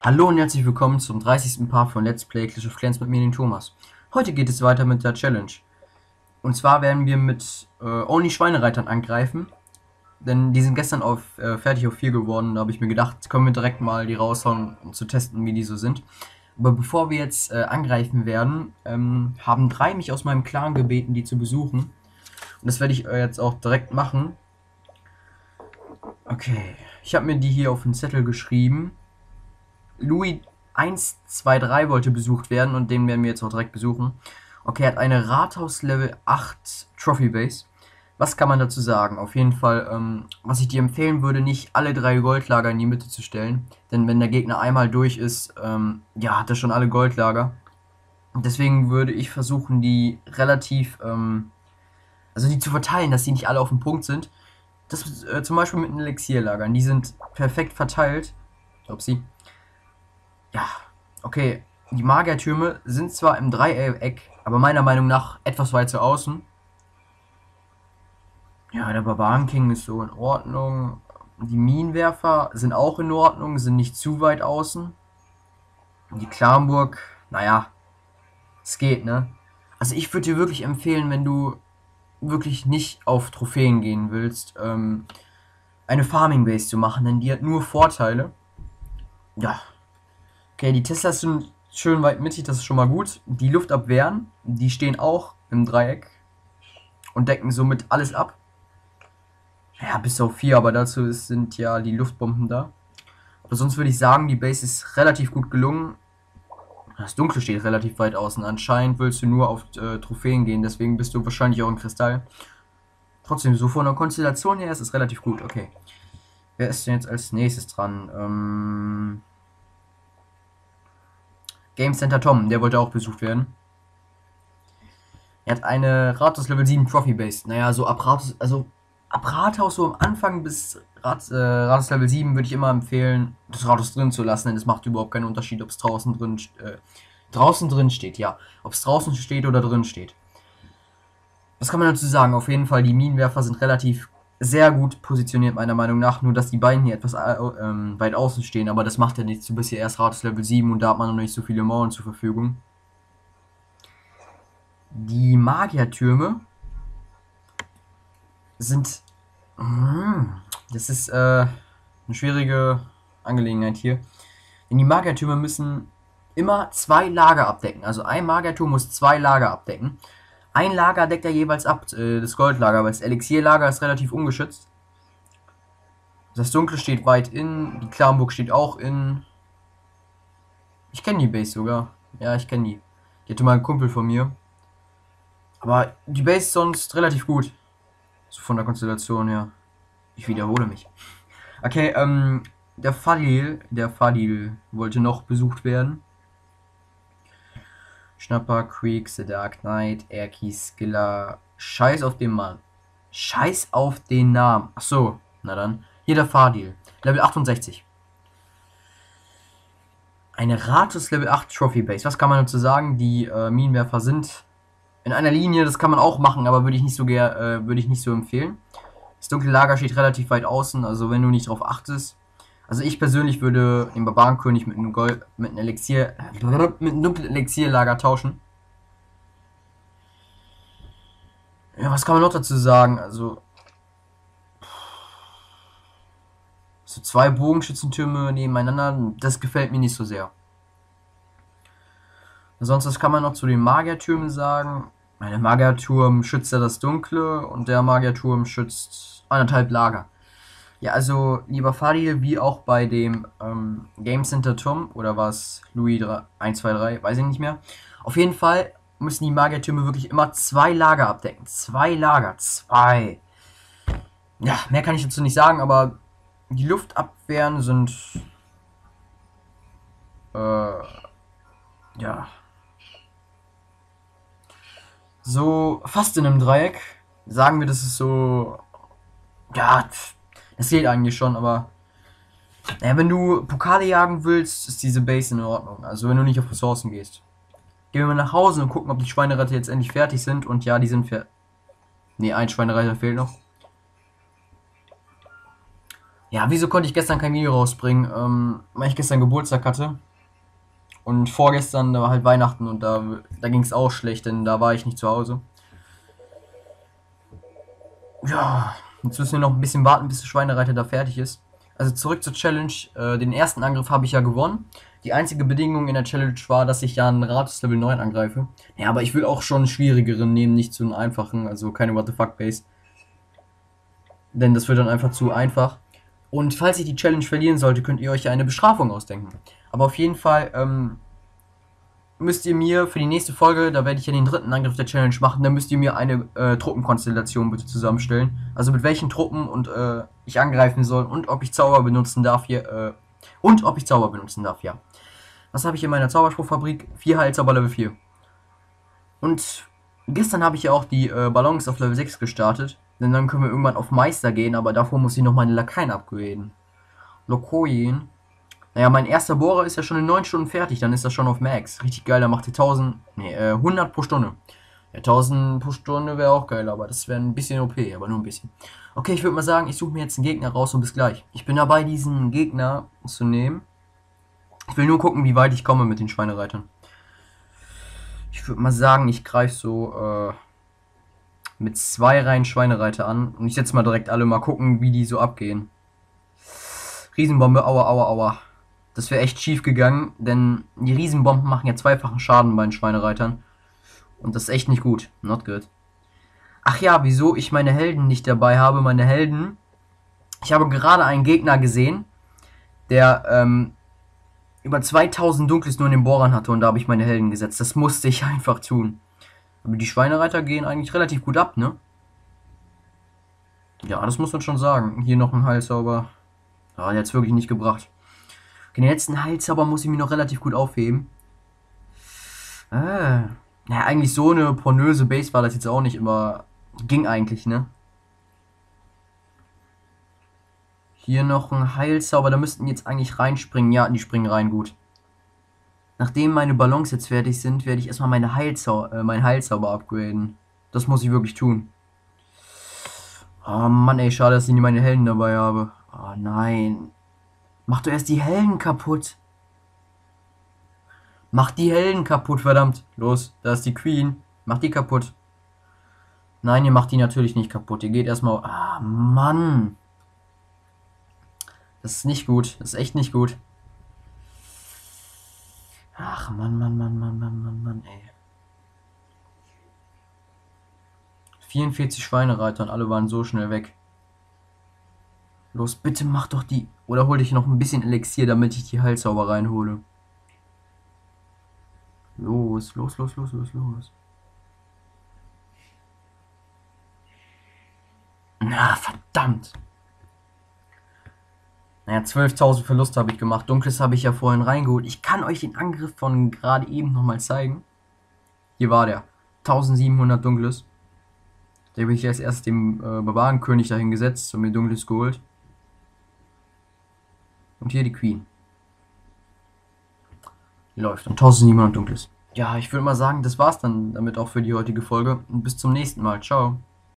Hallo und herzlich willkommen zum 30. Part von Let's Play Clash of Clans mit mir, den Thomas. Heute geht es weiter mit der Challenge. Und zwar werden wir mit Only Schweinereitern angreifen. Denn die sind gestern auf fertig auf 4 geworden. Da habe ich mir gedacht, können wir direkt mal die raushauen, um zu testen, wie die so sind. Aber bevor wir jetzt angreifen werden, haben 3 mich aus meinem Clan gebeten, die zu besuchen. Und das werde ich jetzt auch direkt machen. Okay, ich habe mir die hier auf den Zettel geschrieben. Louis 1, 2, 3 wollte besucht werden und den werden wir jetzt auch direkt besuchen. Okay, er hat eine Rathaus Level 8 Trophy Base. Was kann man dazu sagen? Auf jeden Fall, was ich dir empfehlen würde, nicht alle 3 Goldlager in die Mitte zu stellen. Denn wenn der Gegner einmal durch ist, ja, hat er schon alle Goldlager. Deswegen würde ich versuchen, die relativ, also die zu verteilen, dass die nicht alle auf dem Punkt sind. Das zum Beispiel mit den Elixierlagern, die sind perfekt verteilt. Upsi. Ja, okay, die Magiertürme sind zwar im Dreieck, aber meiner Meinung nach etwas weit zu außen. Ja, der Barbarenking ist so in Ordnung. Die Minenwerfer sind auch in Ordnung, sind nicht zu weit außen. Die Klamburg, naja, es geht, ne? Also ich würde dir wirklich empfehlen, wenn du wirklich nicht auf Trophäen gehen willst, eine Farming Base zu machen, denn die hat nur Vorteile. Ja. Okay, die Teslas sind schön weit mittig, das ist schon mal gut. Die Luftabwehren, die stehen auch im Dreieck und decken somit alles ab. Ja, bis auf 4, aber dazu sind ja die Luftbomben da. Aber sonst würde ich sagen, die Base ist relativ gut gelungen. Das Dunkle steht relativ weit außen. Anscheinend willst du nur auf Trophäen gehen, deswegen bist du wahrscheinlich auch im Kristall. Trotzdem, so von der Konstellation her ist es relativ gut. Okay, wer ist denn jetzt als nächstes dran? Game Center Tom, der wollte auch besucht werden. Er hat eine Rathaus Level 7 Trophy Base. Naja, so ab Rathaus, so am Anfang bis Rathaus Level 7 würde ich immer empfehlen, das Rathaus drin zu lassen, denn es macht überhaupt keinen Unterschied, ob es draußen drin steht, ja. Ob es draußen steht oder drin steht. Was kann man dazu sagen? Auf jeden Fall, die Minenwerfer sind relativ sehr gut positioniert, meiner Meinung nach. Nur, dass die beiden hier etwas weit außen stehen, aber das macht ja nichts. Du bist ja erst Rathaus Level 7 und da hat man noch nicht so viele Mauern zur Verfügung. Die Magiertürme sind... das ist eine schwierige Angelegenheit hier. Denn die Magiertürme müssen immer 2 Lager abdecken. Also ein Magierturm muss 2 Lager abdecken. Ein Lager deckt er jeweils ab, das Goldlager, weil das Elixierlager ist relativ ungeschützt. Das Dunkle steht weit in, die Klamburg steht auch in. Ich kenne die Base sogar. Ja, ich kenne die. Die hatte mal einen Kumpel von mir. Aber die Base ist sonst relativ gut. So von der Konstellation her. Ich wiederhole mich. Okay, der Fadil wollte noch besucht werden. Schnapper, Kriegs, The Dark Knight, Erkis, Skiller. Scheiß auf den Mann. Scheiß auf den Namen. Achso, na dann. Hier der Fadil. Level 68. Eine Rathaus Level 8 Trophy Base. Was kann man dazu sagen? Die Minenwerfer sind in einer Linie. Das kann man auch machen, aber würde ich nicht so empfehlen. Das dunkle Lager steht relativ weit außen, also wenn du nicht drauf achtest. Also ich persönlich würde den Barbarenkönig mit einem dunklen Elixierlager tauschen. Ja, was kann man noch dazu sagen? Also so 2 Bogenschützentürme nebeneinander, das gefällt mir nicht so sehr. Sonst, was kann man noch zu den Magiertürmen sagen? Der Magierturm schützt ja das Dunkle und der Magierturm schützt 1,5 Lager. Ja, also, lieber Fadil, wie auch bei dem Game Center Tom, oder war es Louis 1, 2, 3, weiß ich nicht mehr. Auf jeden Fall müssen die Magiertürme wirklich immer 2 Lager abdecken. 2 Lager, 2. Ja, mehr kann ich dazu nicht sagen, aber die Luftabwehren sind... ja. So, fast in einem Dreieck. Sagen wir, das ist so... Ja... Es geht eigentlich schon, aber ja, wenn du Pokale jagen willst, ist diese Base in Ordnung. Also wenn du nicht auf Ressourcen gehst. Gehen wir mal nach Hause und gucken, ob die Schweinereiter jetzt endlich fertig sind. Und ja, die sind fertig. Ne, ein Schweinereiter fehlt noch. Ja, wieso konnte ich gestern kein Video rausbringen? Weil ich gestern Geburtstag hatte. Und vorgestern, da war halt Weihnachten und da ging es auch schlecht, denn da war ich nicht zu Hause. Ja, jetzt müssen wir noch ein bisschen warten, bis der Schweinereiter da fertig ist. Also zurück zur Challenge. Den ersten Angriff habe ich ja gewonnen. Die einzige Bedingung in der Challenge war, dass ich ja einen Ratus Level 9 angreife. Ja, aber ich will auch schon einen schwierigeren nehmen, nicht so einen einfachen. Also keine What the fuck Base. Denn das wird dann einfach zu einfach. Und falls ich die Challenge verlieren sollte, könnt ihr euch eine Bestrafung ausdenken. Aber auf jeden Fall müsst ihr mir für die nächste Folge, da werde ich ja den dritten Angriff der Challenge machen, dann müsst ihr mir eine Truppenkonstellation bitte zusammenstellen. Also mit welchen Truppen und ich angreifen soll und ob ich Zauber benutzen darf hier. Und ob ich Zauber benutzen darf, ja. Was habe ich in meiner Zauberspruchfabrik? 4 Heilzauber Level 4. Und gestern habe ich ja auch die Balance auf Level 6 gestartet. Denn dann können wir irgendwann auf Meister gehen, aber davor muss ich noch meine Lakaien upgraden. Lokoien. Naja, mein erster Bohrer ist ja schon in 9 Stunden fertig, dann ist das schon auf Max. Richtig geil, da macht ihr 100 pro Stunde. Ja, 1000 pro Stunde wäre auch geil, aber das wäre ein bisschen OP, aber nur ein bisschen. Okay, ich würde mal sagen, ich suche mir jetzt einen Gegner raus und bis gleich. Ich bin dabei, diesen Gegner zu nehmen. Ich will nur gucken, wie weit ich komme mit den Schweinereitern. Ich würde mal sagen, ich greife so mit 2 Reihen Schweinereiter an. Und ich setze mal direkt alle, mal gucken, wie die so abgehen. Riesenbombe, aua, aua, aua. Das wäre echt schief gegangen, denn die Riesenbomben machen ja zweifachen Schaden bei den Schweinereitern. Und das ist echt nicht gut. Not good. Ach ja, wieso ich meine Helden nicht dabei habe. Meine Helden. Ich habe gerade einen Gegner gesehen, der über 2000 Dunkles nur in den Bohrern hatte. Und da habe ich meine Helden gesetzt. Das musste ich einfach tun. Aber die Schweinereiter gehen eigentlich relativ gut ab, ne? Ja, das muss man schon sagen. Hier noch ein Heilzauber. Ah, der hat es wirklich nicht gebracht. Den letzten Heilzauber muss ich mir noch relativ gut aufheben. Naja, eigentlich so eine pornöse Base war das jetzt auch nicht immer. Ging eigentlich, ne? Hier noch ein Heilzauber, da müssten jetzt eigentlich reinspringen. Ja, die springen rein, gut. Nachdem meine Ballons jetzt fertig sind, werde ich erstmal meine meinen Heilzauber upgraden. Das muss ich wirklich tun. Oh Mann, ey, schade, dass ich nicht meine Helden dabei habe. Oh nein. Mach doch erst die Helden kaputt. Mach die Helden kaputt, verdammt. Los, da ist die Queen. Mach die kaputt. Nein, ihr macht die natürlich nicht kaputt. Ihr geht erstmal... Ah, Mann. Das ist nicht gut. Das ist echt nicht gut. Ach, Mann, Mann, Mann, Mann, Mann, Mann, Mann, ey. 44 Schweinereiter und alle waren so schnell weg. Los, bitte mach doch die... Oder hol dich noch ein bisschen Elixier, damit ich die Heilzauber reinhole. Los, los, los, los, los, los. Na, verdammt. Naja, 12.000 Verlust habe ich gemacht. Dunkles habe ich ja vorhin reingeholt. Ich kann euch den Angriff von gerade eben nochmal zeigen. Hier war der. 1700 Dunkles. Da habe ich jetzt erst dem Barbarenkönig dahin gesetzt und mir Dunkles geholt. Und hier die Queen. Läuft. Und 1700 Dunkles. Ja, ich würde mal sagen, das war's dann damit auch für die heutige Folge. Und bis zum nächsten Mal. Ciao.